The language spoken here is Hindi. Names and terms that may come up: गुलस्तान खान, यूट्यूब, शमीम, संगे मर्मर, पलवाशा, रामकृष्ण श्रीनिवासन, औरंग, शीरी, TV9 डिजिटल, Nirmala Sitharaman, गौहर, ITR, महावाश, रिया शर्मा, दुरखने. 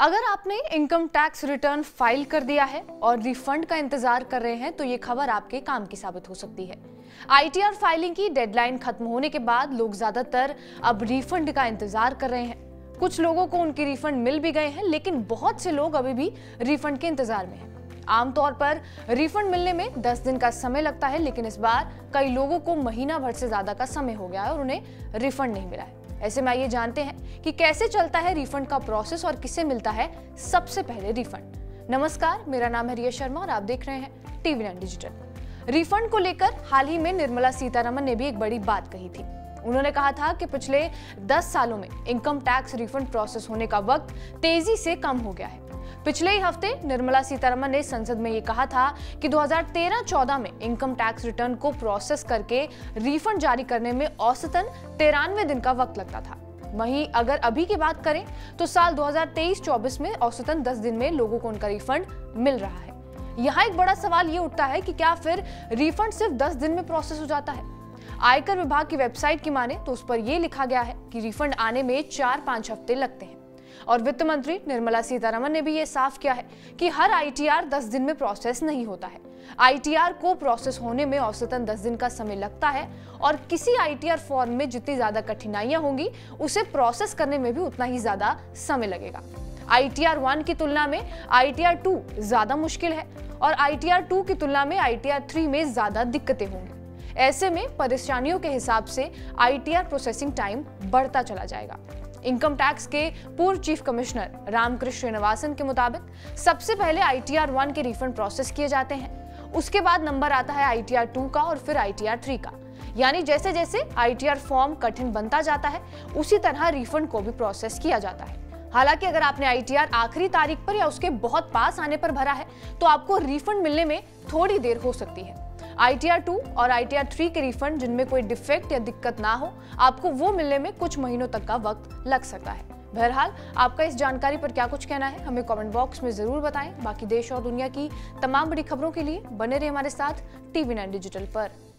अगर आपने इनकम टैक्स रिटर्न फाइल कर दिया है और रिफंड का इंतजार कर रहे हैं तो ये खबर आपके काम की साबित हो सकती है। ITR फाइलिंग की डेडलाइन खत्म होने के बाद लोग ज्यादातर अब रिफंड का इंतजार कर रहे हैं। कुछ लोगों को उनके रिफंड मिल भी गए हैं, लेकिन बहुत से लोग अभी भी रिफंड के इंतजार में हैं। आमतौर पर रिफंड मिलने में 10 दिन का समय लगता है, लेकिन इस बार कई लोगों को महीना भर से ज्यादा का समय हो गया है और उन्हें रिफंड नहीं मिला है। ऐसे में आइए जानते हैं कि कैसे चलता है रिफंड का प्रोसेस और किसे मिलता है सबसे पहले रिफंड। नमस्कार, मेरा नाम है रिया शर्मा और आप देख रहे हैं TV9 डिजिटल। रिफंड को लेकर हाल ही में निर्मला सीतारमण ने भी एक बड़ी बात कही थी। उन्होंने कहा था कि पिछले 10 सालों में इनकम टैक्स रिफंड प्रोसेस होने का वक्त तेजी से कम हो गया है। पिछले ही हफ्ते निर्मला सीतारमण ने संसद में ये कहा था कि 2013-14 में इनकम टैक्स रिटर्न को प्रोसेस करके रिफंड जारी करने में औसतन 93 दिन का वक्त लगता था। वहीं अगर अभी की बात करें तो साल 2023-24 में औसतन 10 दिन में लोगों को उनका रिफंड मिल रहा है। यहाँ एक बड़ा सवाल ये उठता है कि क्या फिर रिफंड सिर्फ 10 दिन में प्रोसेस हो जाता है? आयकर विभाग की वेबसाइट की माने तो उस पर यह लिखा गया है कि रिफंड आने में 4-5 हफ्ते लगते हैं। और वित्त मंत्री निर्मला सीतारमण ने भी ये साफ किया है कि हर ITR 10 दिन में प्रोसेस नहीं होता है। ITR को प्रोसेस होने में औसतन 10 दिन का समय लगता है और किसी ITR फॉर्म में जितनी ज्यादा कठिनाइयां होंगी उसे प्रोसेस करने में भी उतना ही ज्यादा समय लगेगा। ITR 1 की तुलना में ITR 2 ज्यादा मुश्किल है और ITR 2 की तुलना में ITR 3 में ज्यादा दिक्कतें होंगी। ऐसे में परेशानियों के हिसाब से ITR प्रोसेसिंग टाइम बढ़ता चला जाएगा। इनकम टैक्स के पूर्व चीफ कमिश्नर रामकृष्ण श्रीनिवासन के मुताबिक सबसे पहले ITR 1 के रिफंड प्रोसेस किए जाते हैं, उसके बाद नंबर आता है ITR 2 का और फिर ITR 3 का। यानी जैसे जैसे ITR फॉर्म कठिन बनता जाता है उसी तरह रिफंड को भी प्रोसेस किया जाता है। हालांकि अगर आपने ITR आखिरी तारीख पर या उसके बहुत पास आने पर भरा है तो आपको रिफंड मिलने में थोड़ी देर हो सकती है। ITR 2 और ITR 3 के रिफंड जिनमें कोई डिफेक्ट या दिक्कत ना हो, आपको वो मिलने में कुछ महीनों तक का वक्त लग सकता है। बहरहाल आपका इस जानकारी पर क्या कुछ कहना है हमें कमेंट बॉक्स में जरूर बताएं। बाकी देश और दुनिया की तमाम बड़ी खबरों के लिए बने रहिए हमारे साथ TV9 डिजिटल पर।